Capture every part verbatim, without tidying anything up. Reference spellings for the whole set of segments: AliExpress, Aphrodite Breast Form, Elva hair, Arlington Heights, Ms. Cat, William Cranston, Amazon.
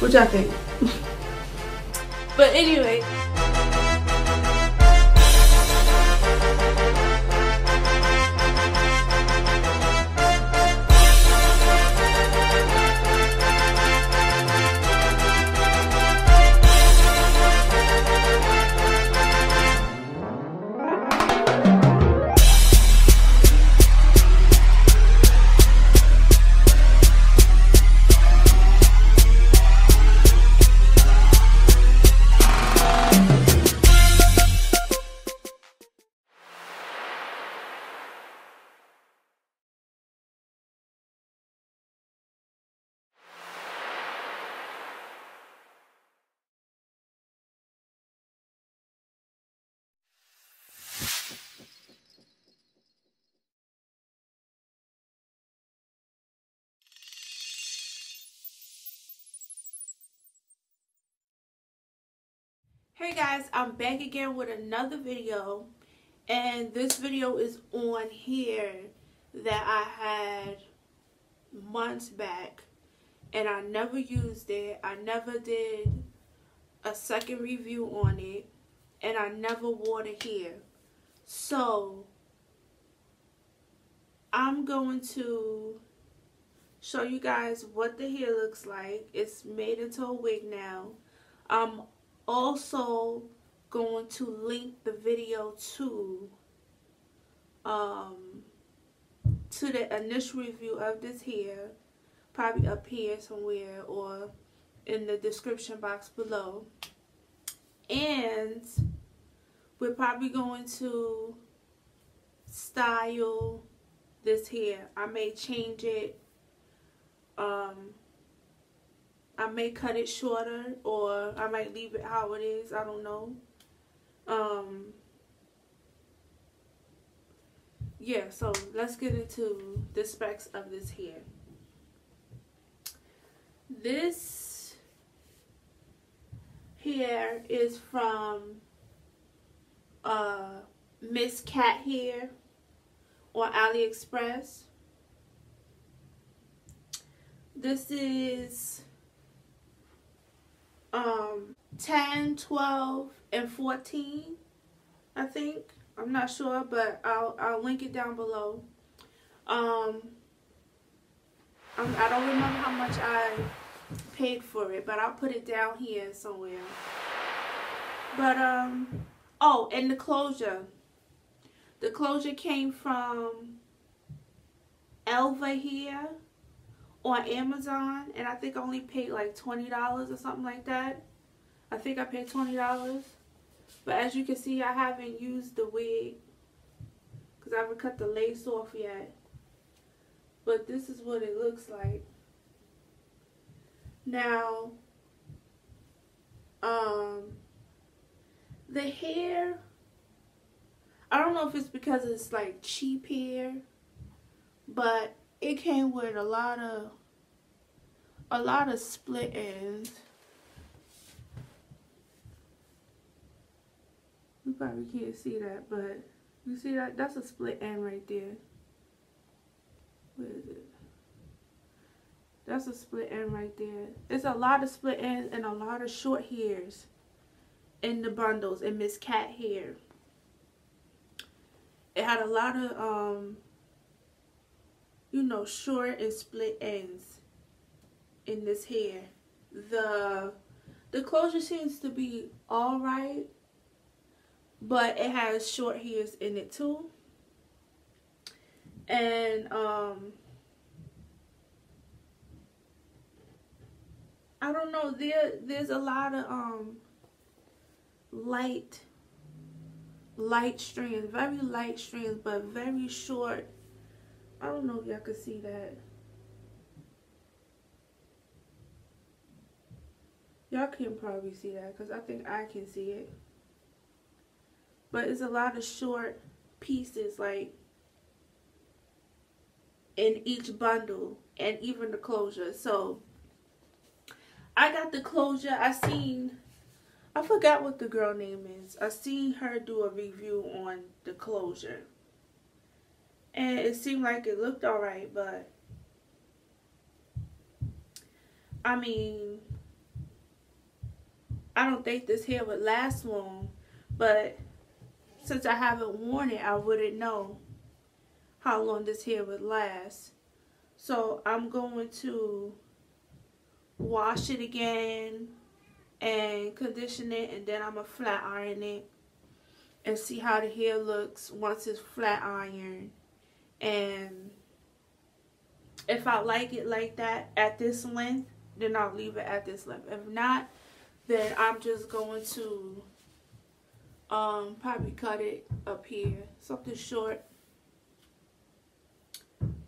What y'all think? But anyway. Hey guys, I'm back again with another video, and this video is on hair that I had months back and I never used it. I never did a second review on it and I never wore the hair. So I'm going to show you guys what the hair looks like. It's made into a wig now. Um. Also going to link the video to um to the initial review of this hair, probably up here somewhere or in the description box below, and we're probably going to style this hair. I may change it, um I may cut it shorter, or I might leave it how it is. I don't know. Um, yeah, so let's get into the specs of this hair. This hair is from uh, Miss Cat Hair on AliExpress. This is um ten, twelve, and fourteen, I think. I'm not sure, but I'll, I'll link it down below. Um, I'm, I don't remember how much I paid for it, but I'll put it down here somewhere. But, um, oh, and the closure. The closure came from Elva Hair on Amazon, and I think I only paid like twenty dollars or something like that. I think I paid twenty dollars. But as you can see, I haven't used the wig because I haven't cut the lace off yet. But this is what it looks like. Now, um, the hair, I don't know if it's because it's like cheap hair, but it came with a lot of a lot of split ends. You probably can't see that, but you see that? That's a split end right there. Where is it? That's a split end right there. There's a lot of split ends and a lot of short hairs in the bundles in Miss Cat Hair. It had a lot of um you know, short and split ends in this hair. The the closure seems to be all right, but it has short hairs in it too. And um I don't know, there there's a lot of um light light strands, very light strands, but very short. I don't know if y'all can see that. Y'all can probably see that because I think I can see it. But it's a lot of short pieces like in each bundle and even the closure. So I got the closure. I seen, I forgot what the girl name is. I seen her do a review on the closure. And it seemed like it looked alright, but I mean, I don't think this hair would last long, but since I haven't worn it, I wouldn't know how long this hair would last. So I'm going to wash it again and condition it, and then I'm going to flat iron it and see how the hair looks once it's flat ironed. And if I like it like that at this length, then I'll leave it at this length. If not, then I'm just going to um, probably cut it up here, something short,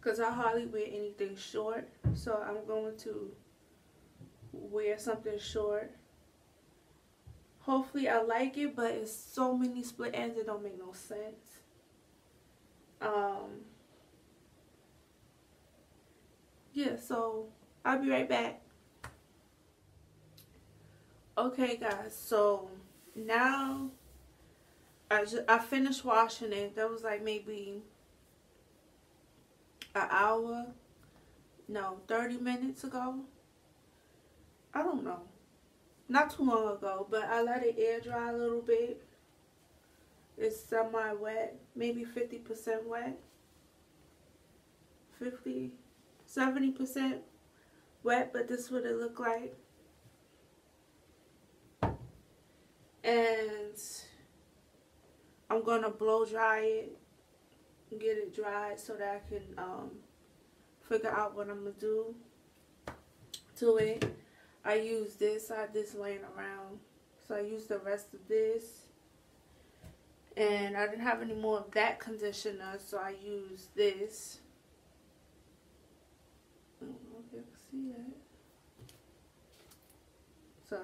because I hardly wear anything short. So I'm going to wear something short. Hopefully I like it, but it's so many split ends, it don't make no sense. Um, yeah, so I'll be right back. Okay guys, so now I just, I finished washing it. That was like maybe an hour, no, thirty minutes ago. I don't know. Not too long ago, but I let it air dry a little bit. It's semi-wet, maybe fifty percent wet. fifty, seventy percent wet, but this is what it looked like. And I'm going to blow dry it, get it dried so that I can um, figure out what I'm going to do to it. I used this, I had this laying around, so I used the rest of this, and I didn't have any more of that conditioner, so I used this. I don't know if you can see that. Sorry.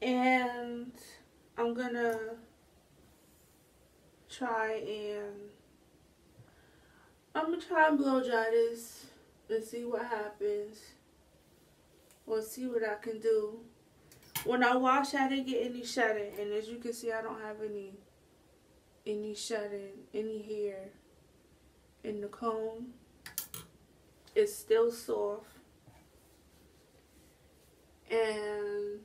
And I'm gonna try and I'm gonna try and blow dry this and see what happens. Or see what I can do. When I wash, I didn't get any shedding, and as you can see, I don't have any any shedding, any hair in the comb. It's still soft. And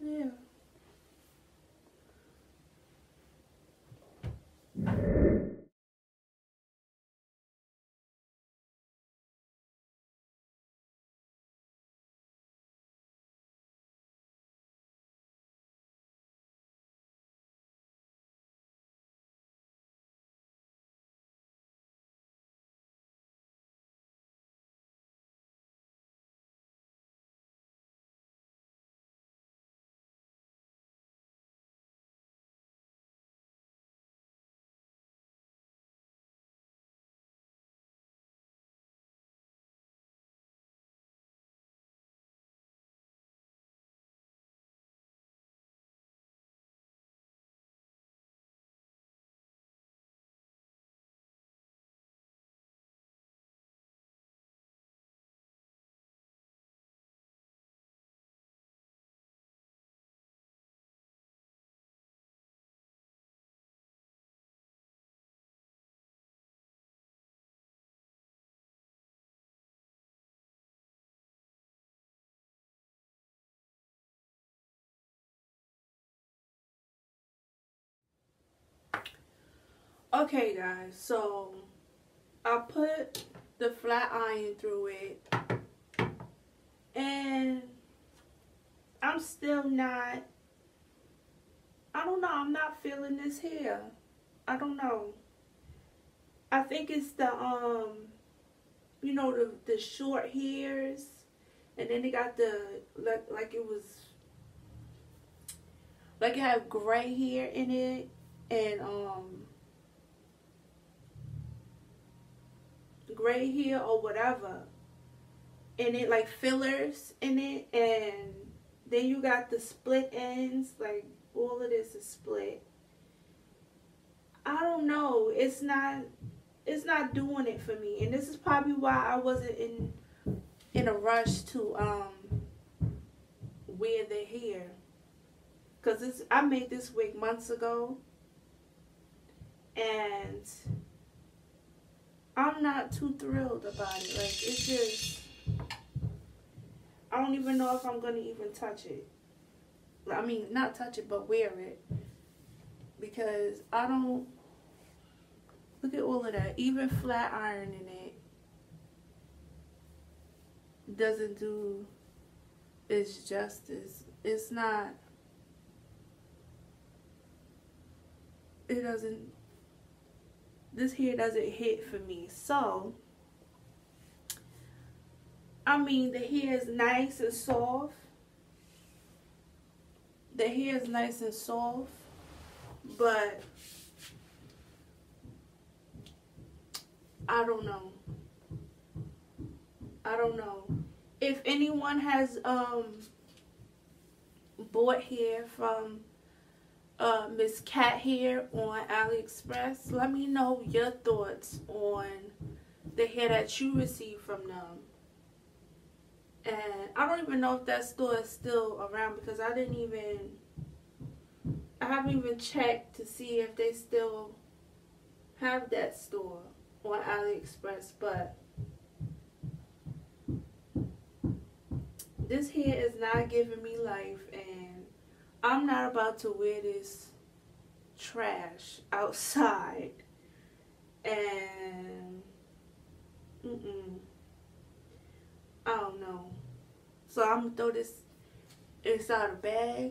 yeah. Okay guys, so I put the flat iron through it, and I'm still not, I don't know, I'm not feeling this hair. I don't know. I think it's the, um, you know, the, the short hairs, and then it got the, like, like it was, like it had gray hair in it, and, um, gray hair or whatever in it, like fillers in it, and then you got the split ends, like all of this is split. I don't know, it's not it's not doing it for me, and this is probably why I wasn't in in a rush to um wear the hair, because this I made this wig months ago, and I'm not too thrilled about it. Like, it's just, I don't even know if I'm going to even touch it. I mean, not touch it, but wear it. Because I don't, look at all of that. Even flat ironing it doesn't do its justice. It's not, it doesn't, this hair doesn't hit for me. So, I mean, the hair is nice and soft. The hair is nice and soft, but I don't know. I don't know. If anyone has um bought hair from uh Miss Cat Hair on AliExpress, let me know your thoughts on the hair that you received from them. And I don't even know if that store is still around, because I didn't even, I haven't even checked to see if they still have that store on AliExpress. But this hair is not giving me life, and I'm not about to wear this trash outside. And mm-mm. I don't know. So I'm gonna throw this inside a bag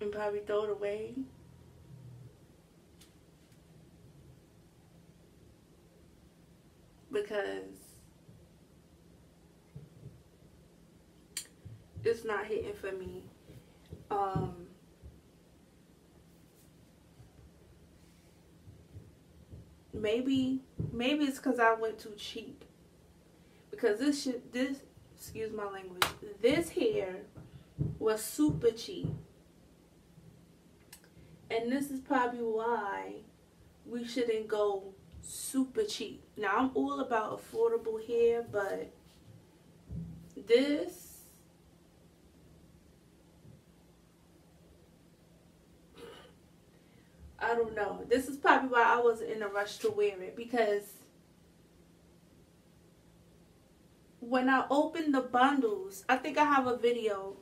and probably throw it away. Because it's not hitting for me. Um, maybe, maybe it's because I went too cheap. Because this should, this, excuse my language, this hair was super cheap. And this is probably why we shouldn't go super cheap. Now, I'm all about affordable hair, but this, I don't know. This is probably why I wasn't in a rush to wear it, because when I opened the bundles, I think I have a video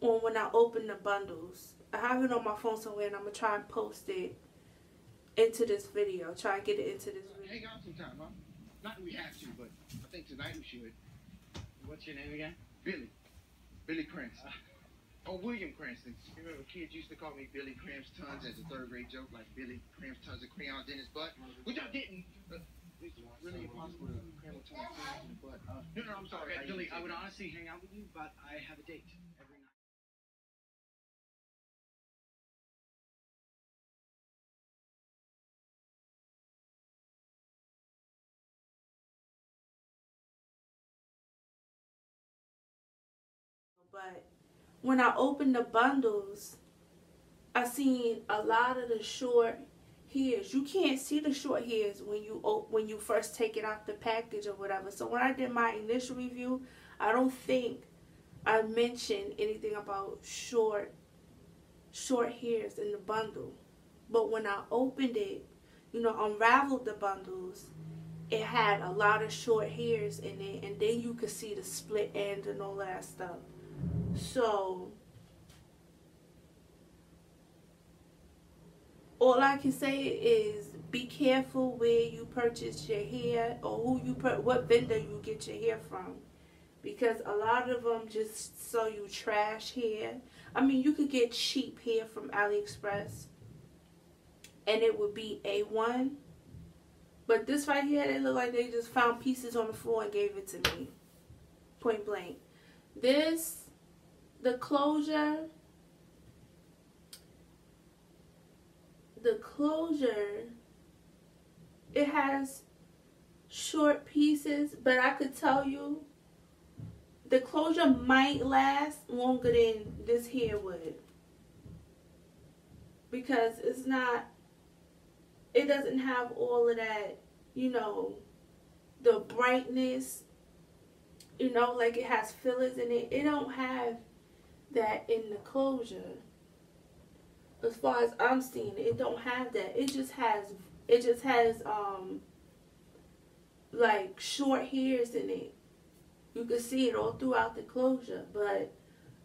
on when I opened the bundles. I have it on my phone somewhere, and I'm going to try and post it into this video. Try and get it into this video. Hang out sometime, huh? Not that we have to, but I think tonight we should. What's your name again? Billy. Billy Cranston. Oh, William Cranston. You remember kids used to call me Billy Cramstons as a third grade joke, like Billy Cramstons of crayons in his butt, which I didn't. Uh, it's really impossible to cram a ton of crayons in the butt. Uh, no, no, I'm sorry. Okay, Billy, I would honestly hang out with you, but I have a date every night. But when I opened the bundles, I seen a lot of the short hairs. You can't see the short hairs when you when you first take it out the package or whatever. So when I did my initial review, I don't think I mentioned anything about short short hairs in the bundle. But when I opened it, you know, unraveled the bundles, it had a lot of short hairs in it, and then you could see the split ends and all that stuff. So, all I can say is be careful where you purchase your hair, or who you put, what vendor you get your hair from, because a lot of them just sell you trash hair. I mean, you could get cheap hair from AliExpress, and it would be A one. But this right here, they look like they just found pieces on the floor and gave it to me, point blank. This, the closure, the closure, it has short pieces, but I could tell you the closure might last longer than this hair would, because it's not, it doesn't have all of that, you know, the brightness. You know, like, it has fillers in it. It don't have that in the closure. As far as I'm seeing it, it don't have that. It just has It just has um like short hairs in it. You can see it all throughout the closure, but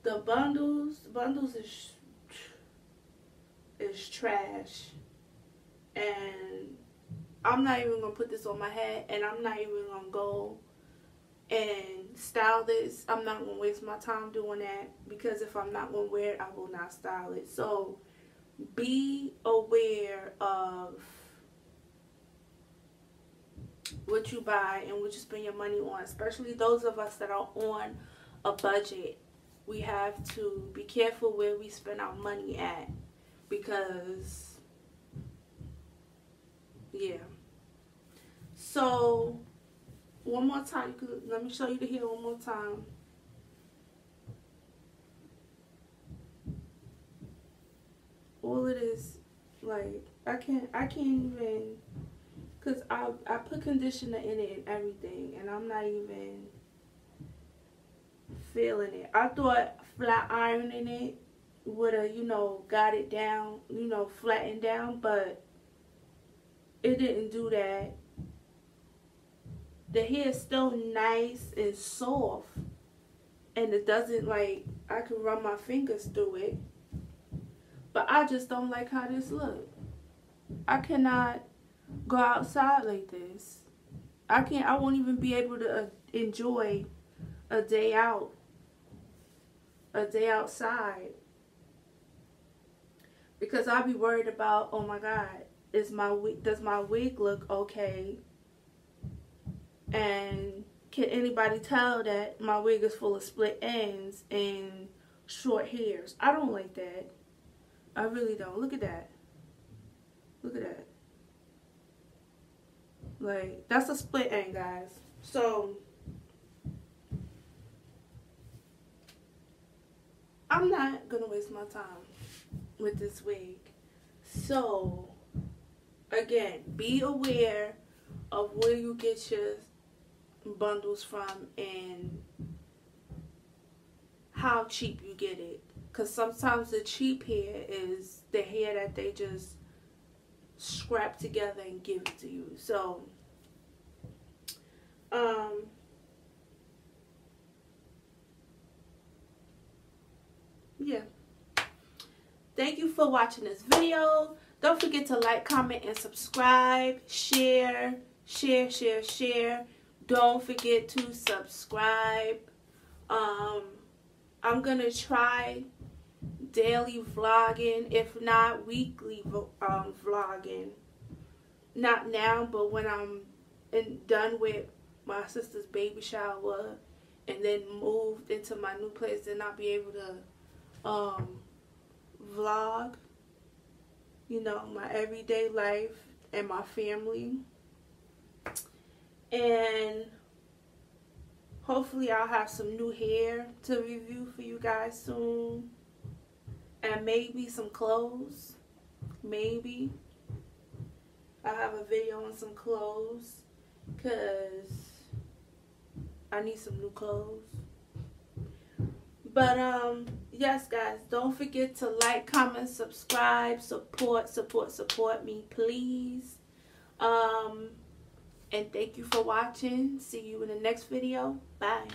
the bundles bundles is is trash. And I'm not even gonna put this on my head, and I'm not even gonna go and style this. I'm not gonna waste my time doing that, because if I'm not gonna wear it, I will not style it. So be aware of what you buy and what you spend your money on, especially those of us that are on a budget. We have to be careful where we spend our money at, because yeah. So one more time, let me show you the hair one more time. All it is, like, I can't I can't even, because I, I put conditioner in it and everything, and I'm not even feeling it. I thought flat ironing it would have, you know, got it down, you know, flattened down, but it didn't do that. The hair is still nice and soft, and it doesn't, like, I can run my fingers through it. But I just don't like how this look. I cannot go outside like this. I can't, I won't even be able to uh, enjoy a day out, a day outside, because I'll be worried about, oh my God, is my wig, does my wig look okay? And can anybody tell that my wig is full of split ends and short hairs? I don't like that. I really don't. Look at that. Look at that. Like, that's a split end, guys. So, I'm not going to waste my time with this wig. So, again, be aware of where you get your bundles from and how cheap you get it. Because sometimes the cheap hair is the hair that they just scrap together and give it to you. So, um, yeah. Thank you for watching this video. Don't forget to like, comment, and subscribe. Share, share, share, share. Don't forget to subscribe. Um, I'm going to try daily vlogging, if not weekly um, vlogging. Not now, but when I'm in, done with my sister's baby shower and then moved into my new place, then I'll be able to um, vlog, you know, my everyday life and my family. And hopefully I'll have some new hair to review for you guys soon. And maybe some clothes. Maybe. I'll have a video on some clothes, because I need some new clothes. But, um, yes, guys, don't forget to like, comment, subscribe, support, support, support me, please. Um, and thank you for watching. See you in the next video. Bye.